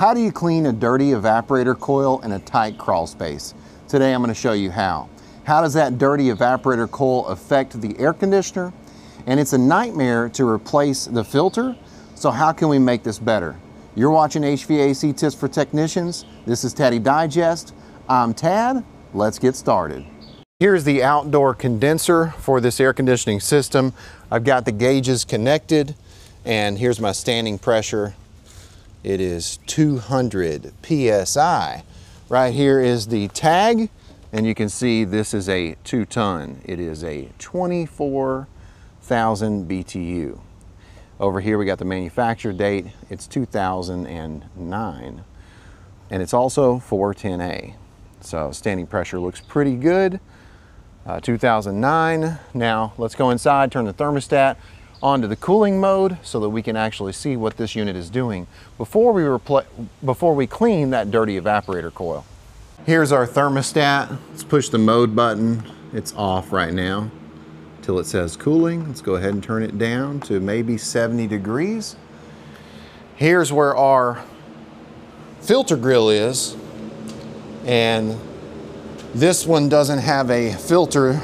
How do you clean a dirty evaporator coil in a tight crawl space? Today I'm going to show you how. How does that dirty evaporator coil affect the air conditioner? And it's a nightmare to replace the filter, so how can we make this better? You're watching HVAC Tips for Technicians. This is Taddy Digest. I'm Tad. Let's get started. Here's the outdoor condenser for this air conditioning system. I've got the gauges connected, and here's my standing pressure. It is 200 PSI. Right here is the tag, and you can see this is a 2-ton. It is a 24,000 BTU. Over here we got the manufacture date. It's 2009, and it's also 410A. So standing pressure looks pretty good. 2009. Now let's go inside, turn the thermostat onto the cooling mode so that we can actually see what this unit is doing before we clean that dirty evaporator coil. Here's our thermostat. Let's push the mode button. It's off right now till it says cooling. Let's go ahead and turn it down to maybe 70 degrees. Here's where our filter grill is, and this one doesn't have a filter,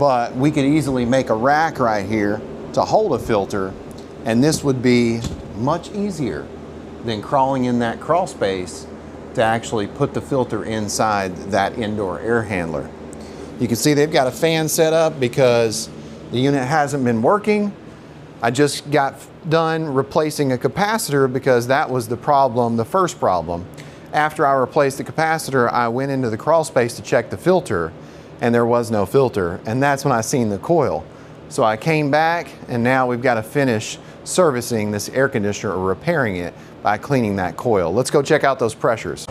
but we could easily make a rack right here to hold a filter, and this would be much easier than crawling in that crawl space to actually put the filter inside that indoor air handler. You can see they've got a fan set up because the unit hasn't been working. I just got done replacing a capacitor because that was the problem, the first problem. After I replaced the capacitor, I went into the crawl space to check the filter, and there was no filter, and that's when I seen the coil. So I came back, and now we've got to finish servicing this air conditioner or repairing it by cleaning that coil. Let's go check out those pressures.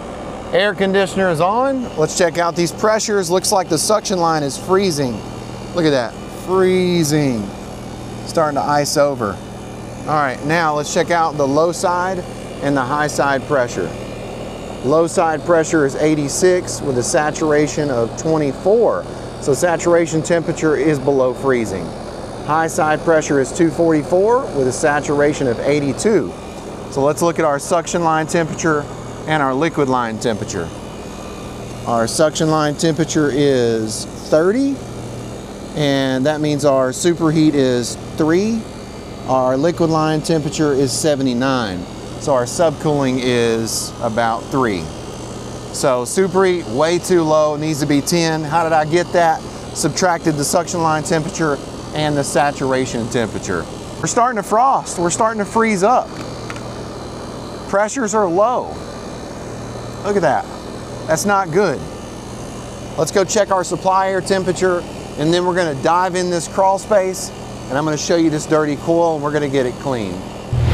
Air conditioner is on. Let's check out these pressures. Looks like the suction line is freezing. Look at that, freezing. Starting to ice over. All right, now let's check out the low side and the high side pressure. Low side pressure is 86 with a saturation of 24. So saturation temperature is below freezing. High side pressure is 244 with a saturation of 82. So let's look at our suction line temperature and our liquid line temperature. Our suction line temperature is 30, and that means our superheat is 3. Our liquid line temperature is 79. So our subcooling is about 3. So superheat, way too low, needs to be 10. How did I get that? Subtracted the suction line temperature and the saturation temperature. We're starting to frost, we're starting to freeze up. Pressures are low. Look at that, that's not good. Let's go check our supply air temperature, and then we're gonna dive in this crawl space, and I'm gonna show you this dirty coil, and we're gonna get it clean.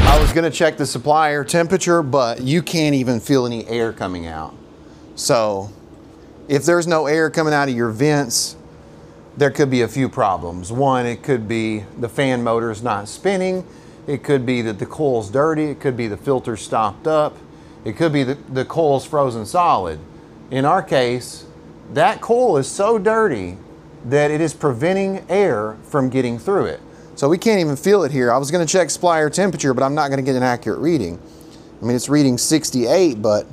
I was gonna check the supply air temperature, but you can't even feel any air coming out. So if there's no air coming out of your vents, there could be a few problems. One, it could be the fan motor's not spinning. It could be that the coil's dirty. It could be the filter stopped up. It could be that the coil's frozen solid. In our case, that coil is so dirty that it is preventing air from getting through it. So we can't even feel it here. I was gonna check supply air temperature, but I'm not gonna get an accurate reading. I mean, it's reading 68, but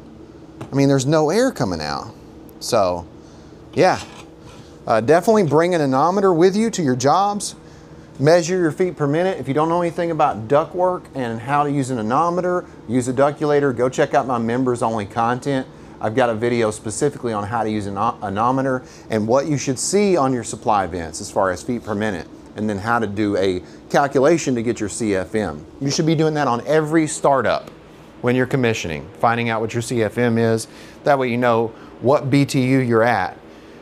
I mean, there's no air coming out. So yeah, definitely bring an anemometer with you to your jobs. Measure your feet per minute. If you don't know anything about duct work and how to use an anemometer, use a ductulator, go check out my members only content. I've got a video specifically on how to use an anemometer and what you should see on your supply vents as far as feet per minute, and then how to do a calculation to get your CFM. You should be doing that on every startup when you're commissioning, finding out what your CFM is. That way you know what BTU you're at.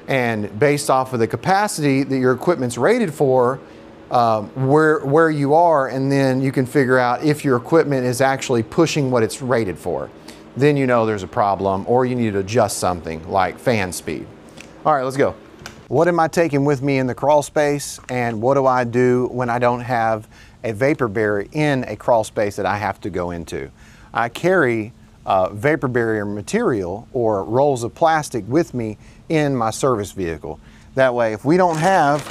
And based off of the capacity that your equipment's rated for, where you are, and then you can figure out if your equipment is actually pushing what it's rated for. Then you know there's a problem or you need to adjust something like fan speed. All right, let's go. What am I taking with me in the crawl space, and what do I do when I don't have a vapor barrier in a crawl space that I have to go into? I carry vapor barrier material or rolls of plastic with me in my service vehicle. That way, if we don't have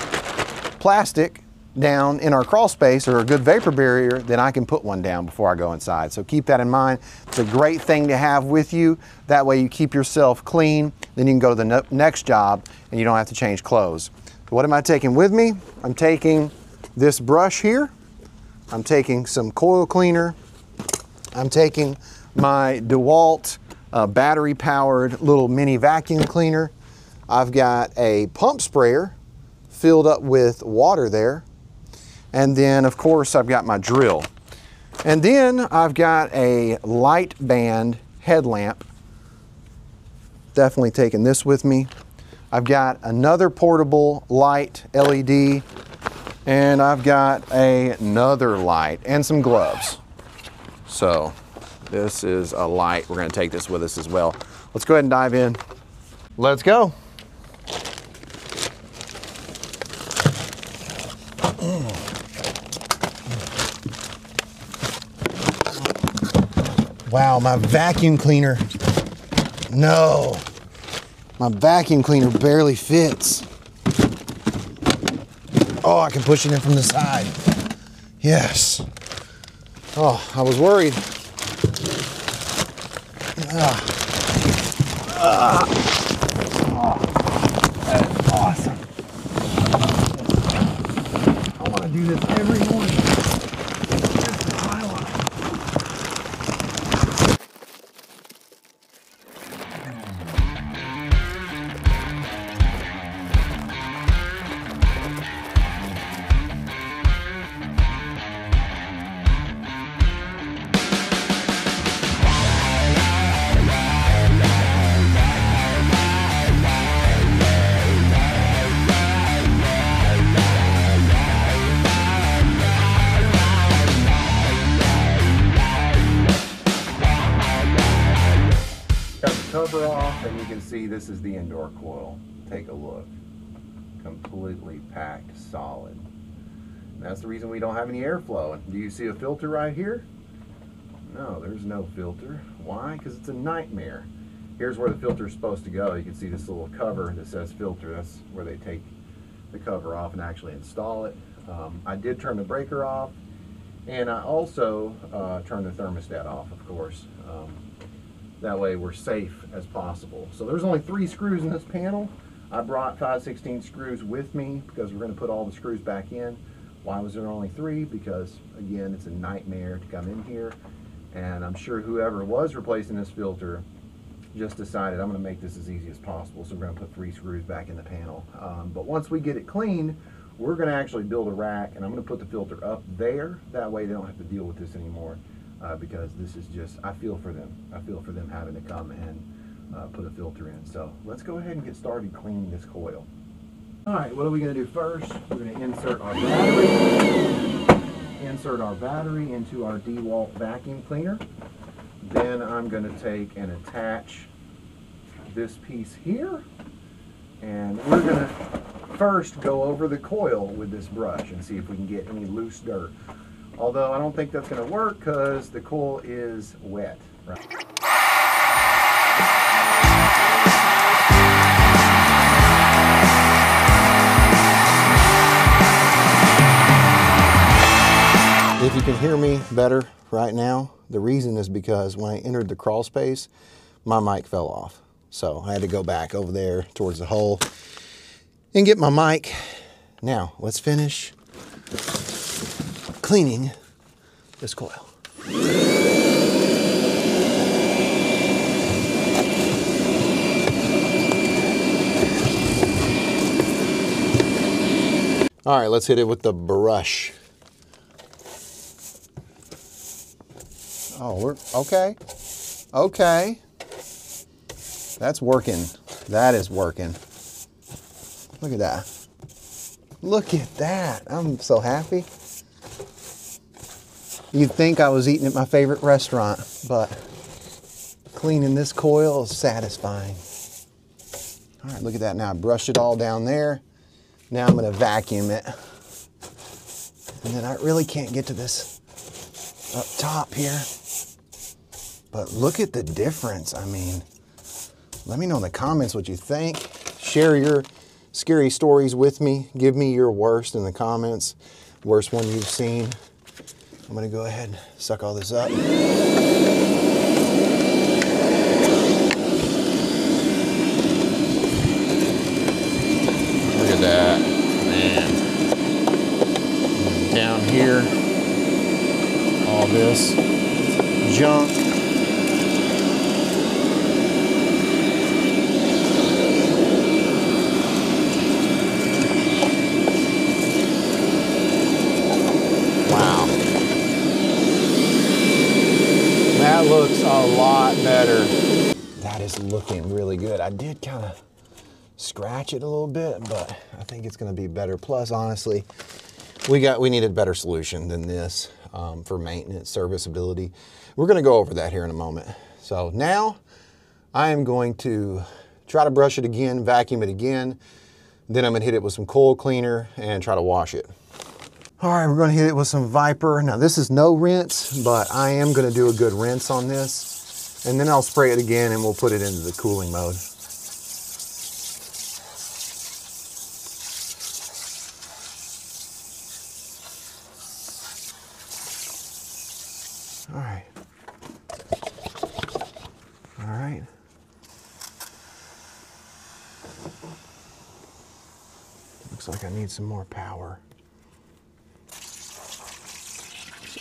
plastic down in our crawl space or a good vapor barrier, then I can put one down before I go inside. So keep that in mind. It's a great thing to have with you. That way you keep yourself clean. Then you can go to the next job and you don't have to change clothes. So what am I taking with me? I'm taking this brush here. I'm taking some coil cleaner. I'm taking my DeWalt battery powered little mini vacuum cleaner. I've got a pump sprayer filled up with water there. And then of course I've got my drill. And then I've got a light band headlamp. Definitely taking this with me. I've got another portable light LED, and I've got another light and some gloves. So this is a light. We're gonna take this with us as well. Let's go ahead and dive in. Let's go. Wow, my vacuum cleaner. No, my vacuum cleaner barely fits. Oh, I can push it in from the side. Yes. Oh, I was worried. Oh, that is awesome. I want to do this every morning. Cover off, and you can see this is the indoor coil. Take a look. Completely packed solid. And that's the reason we don't have any airflow. Do you see a filter right here? No, there's no filter. Why? Because it's a nightmare. Here's where the filter is supposed to go. You can see this little cover that says filter. That's where they take the cover off and actually install it. I did turn the breaker off, and I also turned the thermostat off, of course. That way we're safe as possible. So there's only 3 screws in this panel. I brought 5/16 screws with me because we're gonna put all the screws back in. Why was there only 3? Because again, it's a nightmare to come in here. And I'm sure whoever was replacing this filter just decided, I'm gonna make this as easy as possible. So we're gonna put 3 screws back in the panel. But once we get it cleaned, we're gonna actually build a rack, and I'm gonna put the filter up there. That way they don't have to deal with this anymore. Because this is just, I feel for them. I feel for them having to come and put a filter in. So let's go ahead and get started cleaning this coil. All right, what are we gonna do first? We're gonna insert our battery. Insert our battery into our DeWalt vacuum cleaner. Then I'm gonna take and attach this piece here. And we're gonna first go over the coil with this brush and see if we can get any loose dirt. Although I don't think that's going to work because the coil is wet. Right. If you can hear me better right now, the reason is because when I entered the crawl space, my mic fell off. So I had to go back over there towards the hole and get my mic. Now let's finish cleaning this coil. All right, let's hit it with the brush. Oh, we're okay. Okay. That's working. That is working. Look at that. Look at that. I'm so happy. You'd think I was eating at my favorite restaurant, but cleaning this coil is satisfying. All right, look at that. Now I brushed it all down there. Now I'm gonna vacuum it. And then I really can't get to this up top here. But look at the difference. I mean, let me know in the comments what you think. Share your scary stories with me. Give me your worst in the comments. Worst one you've seen. I'm gonna go ahead and suck all this up. Look at that, man. Down here, all this junk. Looks a lot better. That is looking really good. I did kind of scratch it a little bit, but I think it's going to be better. Plus, honestly, we need a better solution than this for maintenance, serviceability. We're going to go over that here in a moment. So now I am going to try to brush it again, vacuum it again. Then I'm going to hit it with some coil cleaner and try to wash it. All right, we're gonna hit it with some Viper. Now this is no rinse, but I am gonna do a good rinse on this. And then I'll spray it again and we'll put it into the cooling mode. All right. All right. Looks like I need some more power.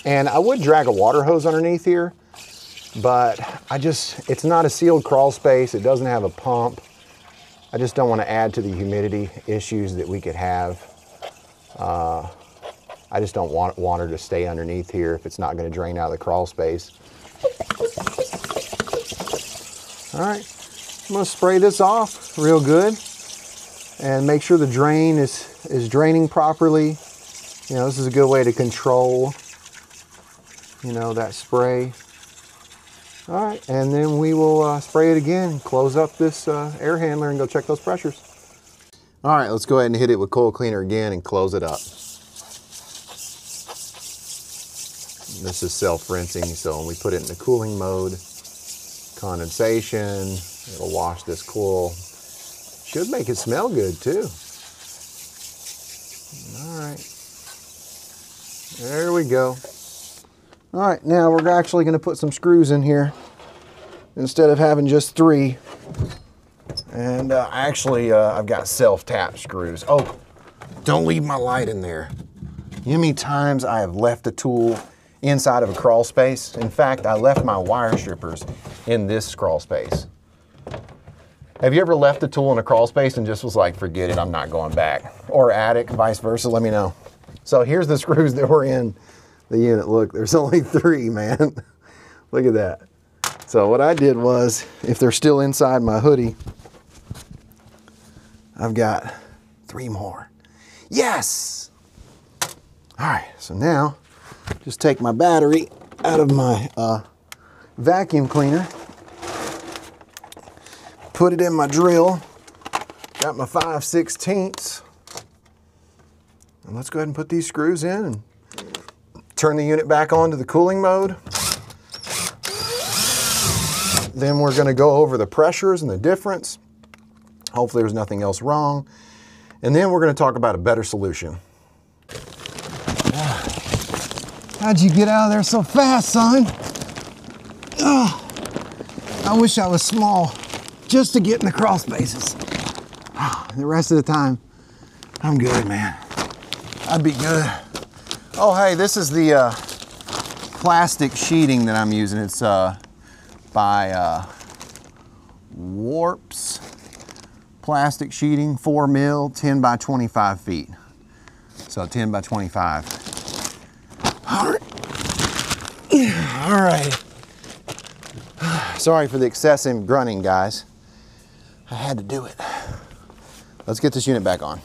And I would drag a water hose underneath here, but it's not a sealed crawl space. It doesn't have a pump. I just don't want to add to the humidity issues that we could have. I just don't want water to stay underneath here if it's not going to drain out of the crawl space. All right, I'm going to spray this off real good and make sure the drain is draining properly. You know, this is a good way to control that spray. All right, and then we will spray it again, close up this air handler and go check those pressures. All right, let's go ahead and hit it with coil cleaner again and close it up. This is self-rinsing, so when we put it in the cooling mode, condensation, it'll wash this coil. Should make it smell good too. All right, there we go. All right, now we're actually gonna put some screws in here instead of having just three. And I've got self-tap screws. Oh, don't leave my light in there. You know how many times I have left a tool inside of a crawl space? In fact, I left my wire strippers in this crawl space. Have you ever left a tool in a crawl space and just was like, forget it, I'm not going back? Or attic, vice versa, let me know. So here's the screws that were in the unit. Look, there's only three, man. Look at that. So what I did was, if they're still inside my hoodie, I've got three more. Yes! All right, so now just take my battery out of my vacuum cleaner, put it in my drill, got my 5/16, and let's go ahead and put these screws in and turn the unit back on to the cooling mode. Then we're gonna go over the pressures and the difference. Hopefully there's nothing else wrong. And then we're gonna talk about a better solution. How'd you get out of there so fast, son? Oh, I wish I was small just to get in the crawl spaces. The rest of the time, I'm good, man. I'd be good. Oh, hey, this is the plastic sheeting that I'm using. It's by Warps plastic sheeting, 4 mil, 10 by 25 feet. So 10 by 25. All right. All right. Sorry for the excessive grunting, guys. I had to do it. Let's get this unit back on.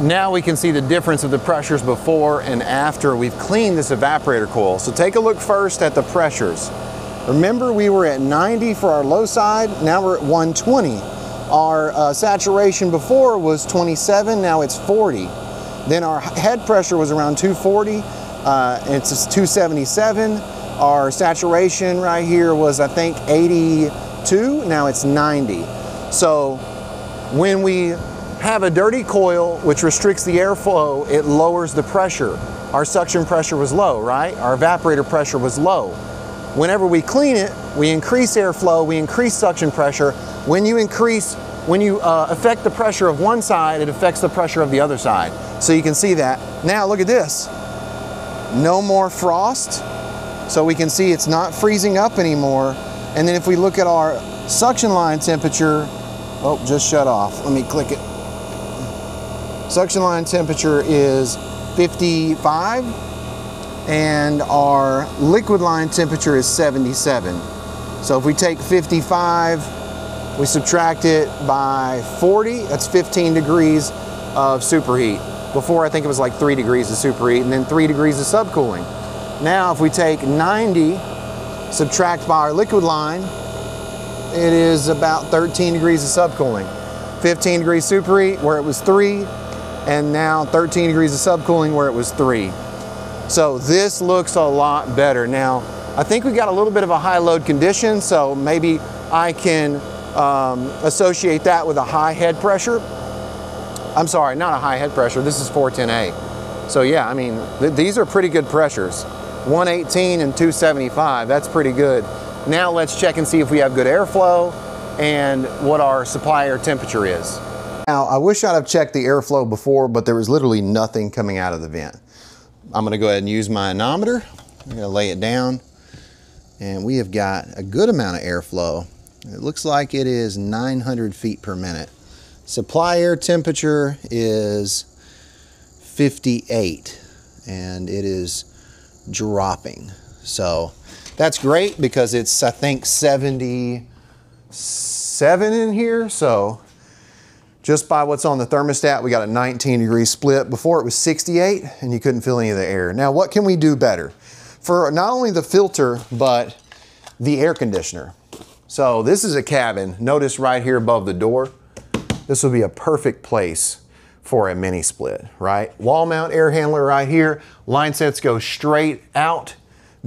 Now we can see the difference of the pressures before and after we've cleaned this evaporator coil. So take a look first at the pressures. Remember, we were at 90 for our low side, now we're at 120. Our saturation before was 27, now it's 40. Then our head pressure was around 240, it's 277. Our saturation right here was, I think, 82, now it's 90. So when we have a dirty coil which restricts the airflow, it lowers the pressure. Our suction pressure was low, right? Our evaporator pressure was low. Whenever we clean it, we increase airflow, we increase suction pressure. When you affect the pressure of one side, it affects the pressure of the other side. So you can see that. Now look at this. No more frost. So we can see it's not freezing up anymore. And then if we look at our suction line temperature, oh, just shut off. Let me click it. Suction line temperature is 55 and our liquid line temperature is 77. So if we take 55, we subtract it by 40, that's 15 degrees of superheat. Before I think it was like 3 degrees of superheat and then 3 degrees of subcooling. Now if we take 90, subtract by our liquid line, it is about 13 degrees of subcooling. 15 degrees superheat where it was 3, and now 13 degrees of subcooling where it was 3. So this looks a lot better. Now, I think we got a little bit of a high load condition, so maybe I can associate that with a high head pressure. I'm sorry, not a high head pressure, this is 410A. So yeah, I mean, these are pretty good pressures. 118 and 275, that's pretty good. Now let's check and see if we have good airflow and what our supply air temperature is. Now, I wish I'd have checked the airflow before, but there was literally nothing coming out of the vent. I'm gonna go ahead and use my anemometer. I'm gonna lay it down, and we have got a good amount of airflow. It looks like it is 900 feet per minute. Supply air temperature is 58, and it is dropping. So that's great because it's, I think, 77 in here, so just by what's on the thermostat, we got a 19-degree split. Before it was 68, and you couldn't feel any of the air. Now, what can we do better? For not only the filter, but the air conditioner. So this is a cabin. Notice right here above the door, this would be a perfect place for a mini split, right? Wall mount air handler right here. Line sets go straight out,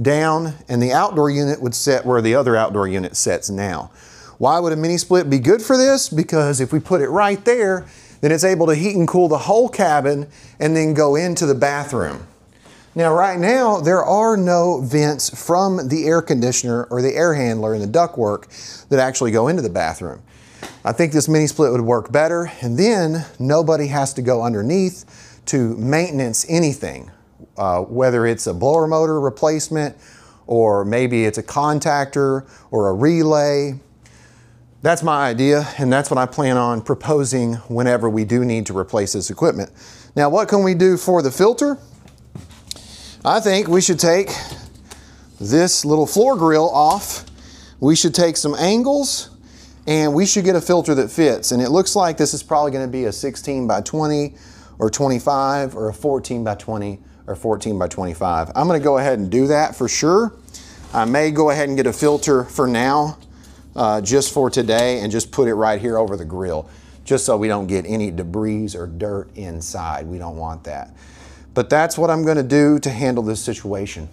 down, and the outdoor unit would set where the other outdoor unit sets now. Why would a mini split be good for this? Because if we put it right there, then it's able to heat and cool the whole cabin and then go into the bathroom. Now, right now, there are no vents from the air conditioner or the air handler and the ductwork that actually go into the bathroom. I think this mini split would work better, and then nobody has to go underneath to maintenance anything, whether it's a blower motor replacement, or maybe it's a contactor or a relay. That's my idea, and that's what I plan on proposing whenever we do need to replace this equipment. Now, what can we do for the filter? I think we should take this little floor grill off. We should take some angles, and we should get a filter that fits. And it looks like this is probably gonna be a 16 by 20 or 25 or a 14 by 20 or 14 by 25. I'm gonna go ahead and do that for sure. I may go ahead and get a filter for now, just for today, and just put it right here over the grill, just so we don't get any debris or dirt inside. We don't want that. But that's what I'm gonna do to handle this situation.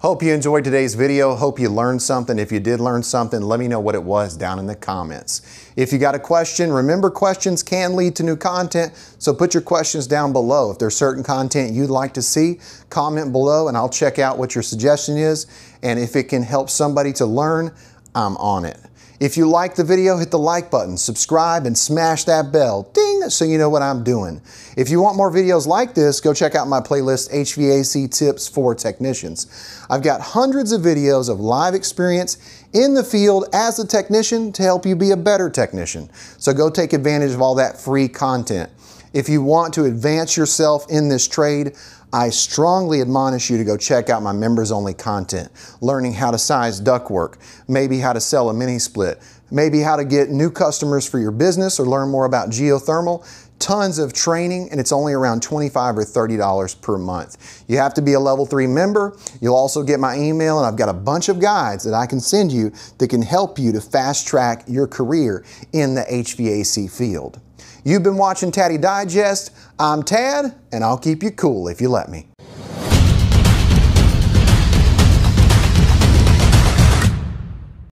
Hope you enjoyed today's video. Hope you learned something. If you did learn something, let me know what it was down in the comments. If you got a question, remember questions can lead to new content, so put your questions down below. If there's certain content you'd like to see, comment below and I'll check out what your suggestion is. And if it can help somebody to learn, I'm on it. If you like the video, hit the like button, subscribe, and smash that bell, ding, so you know what I'm doing. If you want more videos like this, go check out my playlist, HVAC Tips for Technicians. I've got hundreds of videos of live experience in the field as a technician to help you be a better technician. So go take advantage of all that free content. If you want to advance yourself in this trade, I strongly admonish you to go check out my members-only content, learning how to size ductwork, maybe how to sell a mini split, maybe how to get new customers for your business or learn more about geothermal, tons of training, and it's only around $25 or $30 per month. You have to be a level 3 member. You'll also get my email, and I've got a bunch of guides that I can send you that can help you to fast track your career in the HVAC field. You've been watching Taddy Digest. I'm Tad, and I'll keep you cool if you let me.